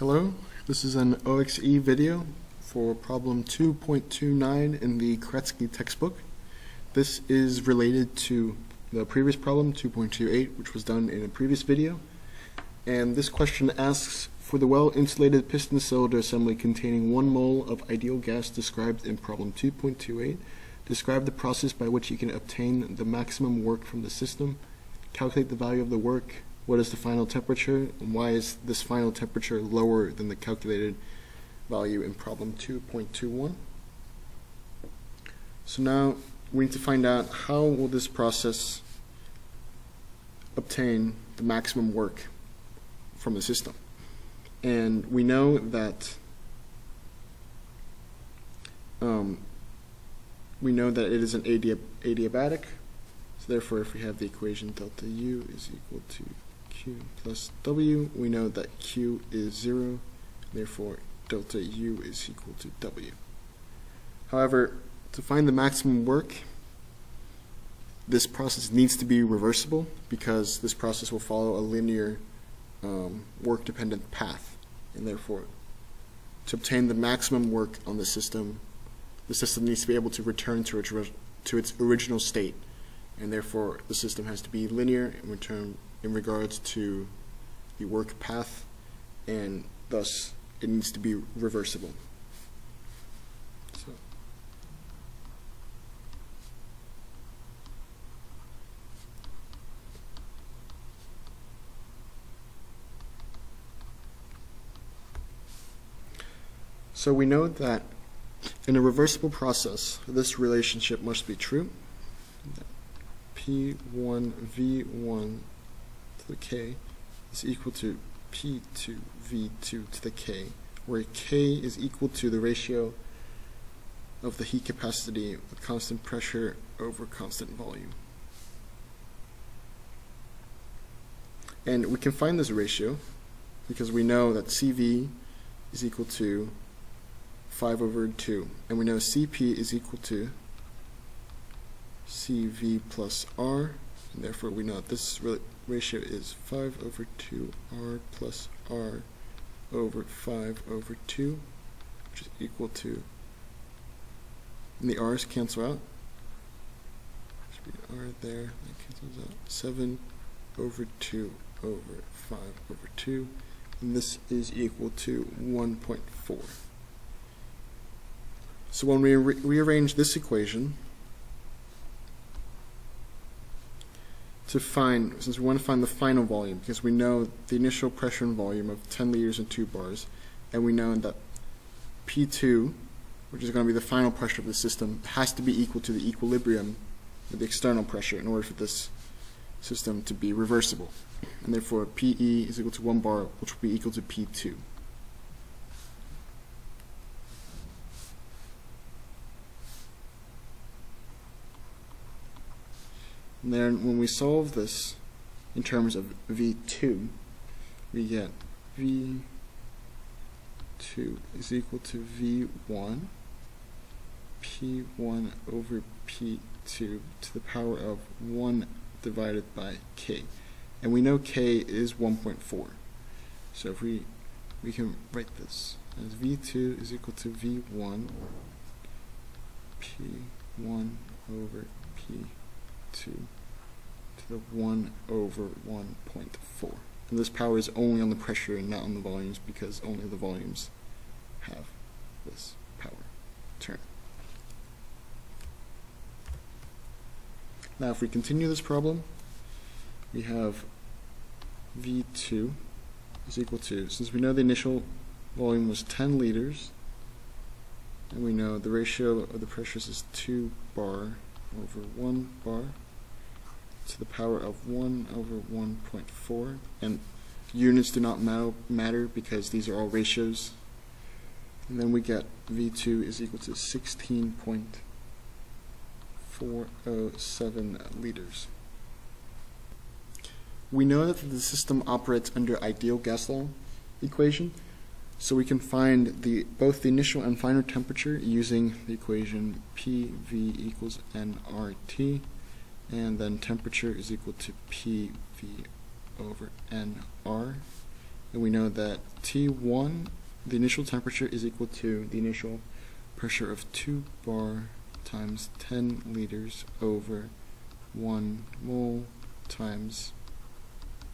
Hello, this is an OXE video for problem 2.29 in the Koretsky textbook. This is related to the previous problem, 2.28, which was done in a previous video. And this question asks, for the well-insulated piston cylinder assembly containing 1 mole of ideal gas described in problem 2.28, describe the process by which you can obtain the maximum work from the system, calculate the value of the work, what is the final temperature, and why is this final temperature lower than the calculated value in problem 2.21? So now we need to find out how will this process obtain the maximum work from the system. And we know that it is an adiabatic, so therefore if we have the equation delta U is equal to Q plus W, we know that Q is 0, therefore delta U is equal to W. However, to find the maximum work, this process needs to be reversible because this process will follow a linear work-dependent path, and therefore to obtain the maximum work on the system needs to be able to return to its original state, and therefore the system has to be linear in regards to the work path, and thus it needs to be reversible. So we know that in a reversible process, this relationship must be true. P1 V1 to the K is equal to P2 V2 to the K, where K is equal to the ratio of the heat capacity with constant pressure over constant volume. And we can find this ratio because we know that CV is equal to 5 over 2, and we know Cp is equal to Cv plus R, and therefore we know that this ratio is 5 over 2 R plus R over 5 over 2, which is equal to, and the R's cancel out, should be R there, that cancels out, 7 over 2 over 5 over 2, and this is equal to 1.4. So when we rearrange this equation to find, since we want to find the final volume, because we know the initial pressure and volume of 10 liters and 2 bars, and we know that P2, which is going to be the final pressure of the system, has to be equal to the equilibrium of the external pressure in order for this system to be reversible. And therefore PE is equal to 1 bar, which will be equal to P2. And then when we solve this in terms of V2, we get V2 is equal to V1 P1 over P2 to the power of 1 divided by K. And we know K is 1.4. So if we can write this as V2 is equal to V1 P1 over P2 to the 1 over 1.4. And this power is only on the pressure and not on the volumes, because only the volumes have this power term. Now if we continue this problem, we have V2 is equal to, since we know the initial volume was 10 liters, and we know the ratio of the pressures is 2 bar over 1 bar, to the power of 1 over 1.4, and units do not matter because these are all ratios. And then we get V2 is equal to 16.407 liters. We know that the system operates under ideal gas law equation, so we can find both the initial and final temperature using the equation PV equals nRT, and then temperature is equal to PV over nR, And we know that T1, the initial temperature, is equal to the initial pressure of 2 bar times 10 liters over 1 mole times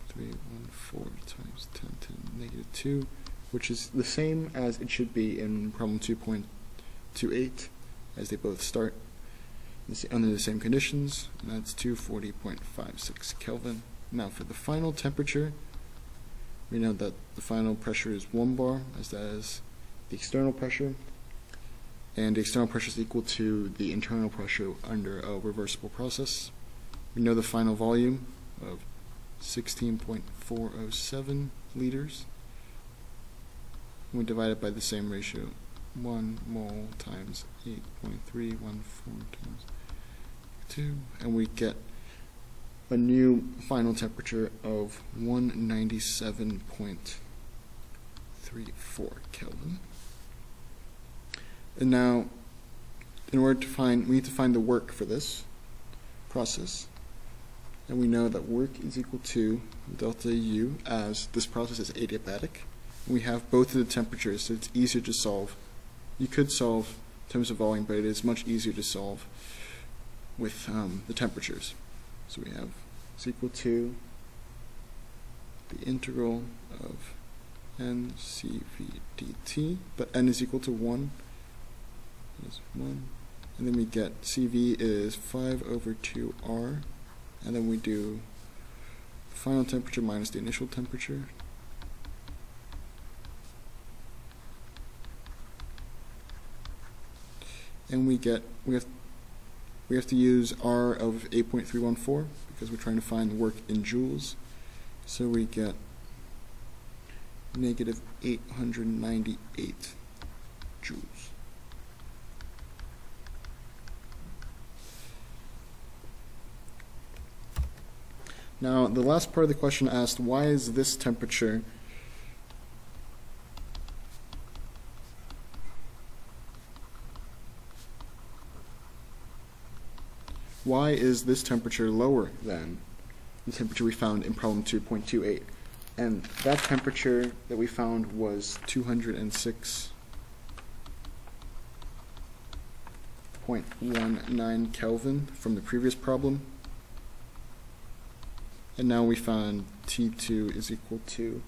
314 times 10 to the negative 2, which is the same as it should be in problem 2.28, as they both start under the same conditions, and that's 240.56 Kelvin. Now for the final temperature, we know that the final pressure is 1 bar, as that is the external pressure, and the external pressure is equal to the internal pressure under a reversible process. We know the final volume of 16.407 liters. We divide it by the same ratio, 1 mole times 8.314 times 2, and we get a new final temperature of 197.34 Kelvin. And now, in order to find, we need to find the work for this process. And we know that work is equal to delta U, as this process is adiabatic. We have both of the temperatures, so it's easier to solve. You could solve in terms of volume, but it is much easier to solve with the temperatures. So we have is equal to the integral of ncv dt, but n is equal to 1, is 1, and then we get cv is 5 over 2r, and then we do the final temperature minus the initial temperature. And we have to use R of 8.314 because we're trying to find the work in joules. So we get negative 898 joules. Now, the last part of the question asked, why is this temperature lower than the temperature we found in problem 2.28? And that temperature that we found was 206.19 Kelvin from the previous problem. And now we found T2 is equal to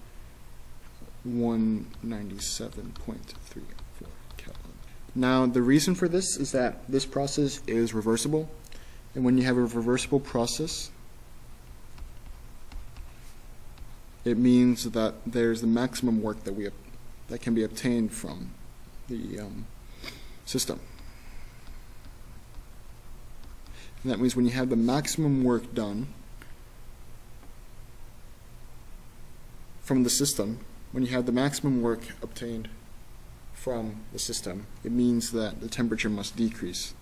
197.34 Kelvin. Now, the reason for this is that this process is reversible. And when you have a reversible process, it means that there's the maximum work that that can be obtained from the system. And that means when you have the maximum work done from the system, when you have the maximum work obtained from the system, it means that the temperature must decrease.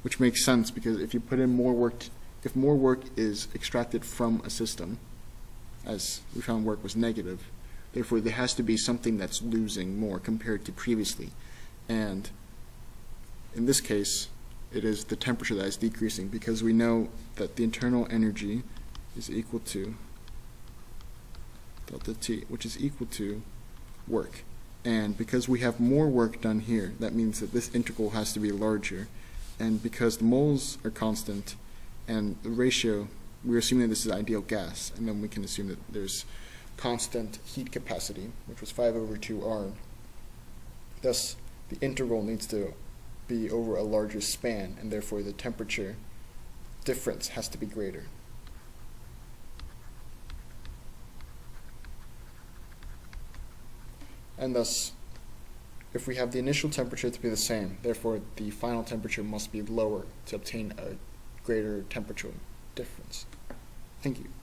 Which makes sense, because if you put in more work, if more work is extracted from a system, as we found work was negative, therefore there has to be something that's losing more compared to previously. And in this case, it is the temperature that is decreasing, because we know that the internal energy is equal to delta T, which is equal to work. And because we have more work done here, that means that this integral has to be larger. And because the moles are constant and the ratio, we're assuming that this is ideal gas, and then we can assume that there's constant heat capacity, which was 5 over 2R. Thus, the integral needs to be over a larger span, and therefore the temperature difference has to be greater. And thus, if we have the initial temperature to be the same, therefore the final temperature must be lower to obtain a greater temperature difference. Thank you.